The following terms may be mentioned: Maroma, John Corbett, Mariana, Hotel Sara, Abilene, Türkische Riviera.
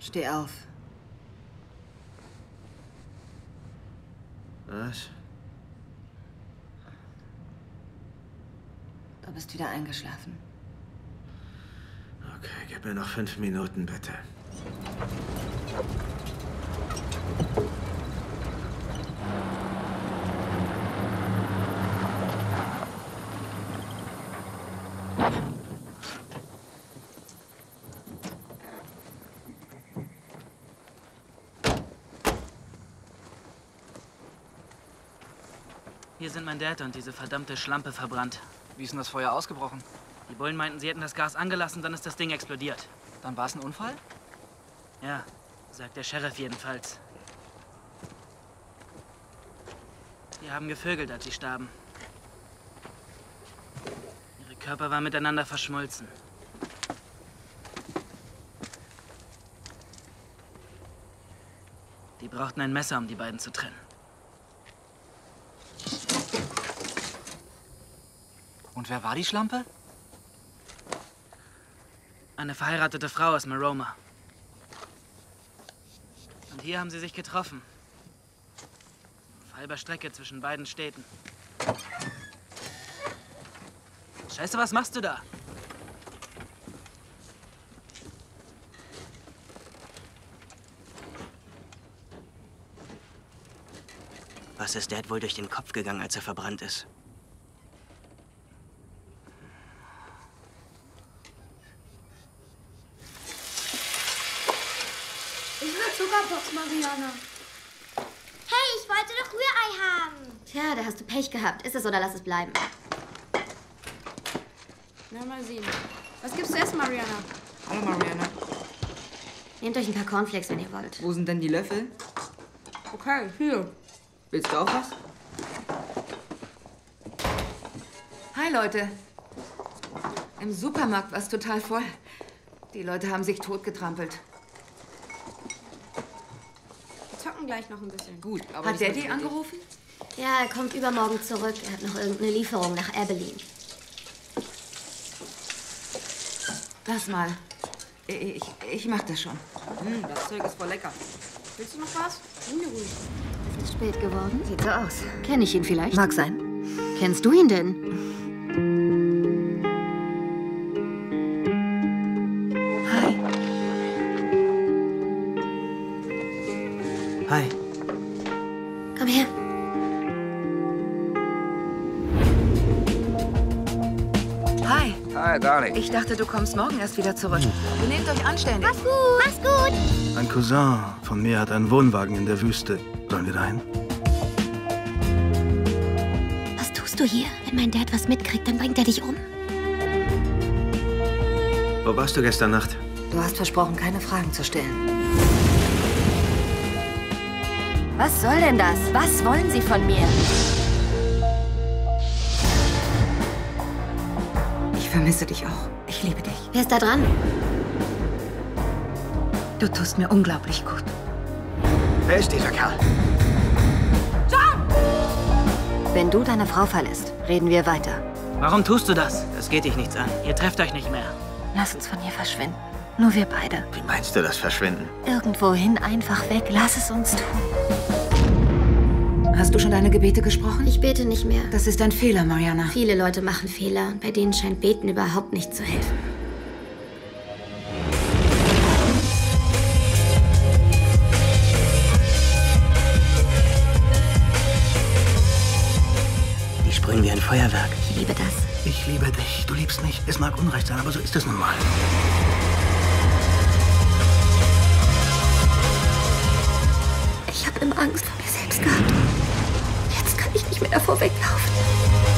Steh auf. Was? Du bist wieder eingeschlafen. Okay, gib mir noch 5 Minuten, bitte. Hier sind mein Dad und diese verdammte Schlampe verbrannt. Wie ist denn das Feuer ausgebrochen? Die Bullen meinten, sie hätten das Gas angelassen, dann ist das Ding explodiert. Dann war es ein Unfall? Ja, sagt der Sheriff jedenfalls. Die haben gevögelt, als sie starben. Ihre Körper waren miteinander verschmolzen. Die brauchten ein Messer, um die beiden zu trennen. Und wer war die Schlampe? Eine verheiratete Frau aus Maroma. Und hier haben sie sich getroffen. Auf halber Strecke zwischen beiden Städten. Scheiße, was machst du da? Was ist Dad wohl durch den Kopf gegangen, als er verbrannt ist? Mariana. Hey, ich wollte doch Rührei haben. Tja, da hast du Pech gehabt. Iss es oder lass es bleiben. Na, mal sehen. Was gibst du essen, Mariana? Hallo, Mariana. Nehmt euch ein paar Cornflakes, wenn ihr wollt. Wo sind denn die Löffel? Okay, hier. Willst du auch was? Hi, Leute. Im Supermarkt war es total voll. Die Leute haben sich totgetrampelt. Gleich noch ein bisschen. Gut, aber hat Daddy angerufen? Ja, er kommt übermorgen zurück. Er hat noch irgendeine Lieferung nach Abilene. Lass mal. Ich mach das schon. Das Zeug ist voll lecker. Willst du noch was? Es ist spät geworden. Sieht so aus. Kenn ich ihn vielleicht? Mag sein. Kennst du ihn denn? Hi. Hi. Komm her. Hi. Hi, Darling. Ich dachte, du kommst morgen erst wieder zurück. Benehmt euch anständig. Mach's gut. Mach's gut. Ein Cousin von mir hat einen Wohnwagen in der Wüste. Sollen wir dahin? Was tust du hier? Wenn mein Dad was mitkriegt, dann bringt er dich um. Wo warst du gestern Nacht? Du hast versprochen, keine Fragen zu stellen. Was soll denn das? Was wollen Sie von mir? Ich vermisse dich auch. Ich liebe dich. Wer ist da dran? Du tust mir unglaublich gut. Wer ist dieser Kerl? John! Wenn du deine Frau verlässt, reden wir weiter. Warum tust du das? Das geht dich nichts an. Ihr trefft euch nicht mehr. Lass uns von hier verschwinden. Nur wir beide. Wie meinst du das Verschwinden? Irgendwohin, einfach weg. Lass es uns tun. Hast du schon deine Gebete gesprochen? Ich bete nicht mehr. Das ist ein Fehler, Mariana. Viele Leute machen Fehler und bei denen scheint Beten überhaupt nicht zu helfen. Die sprühen wie ein Feuerwerk. Ich liebe das. Ich liebe dich. Du liebst mich. Es mag Unrecht sein, aber so ist es nun mal. Ich habe immer Angst vor mir selbst gehabt. Jetzt kann ich nicht mehr davor weglaufen.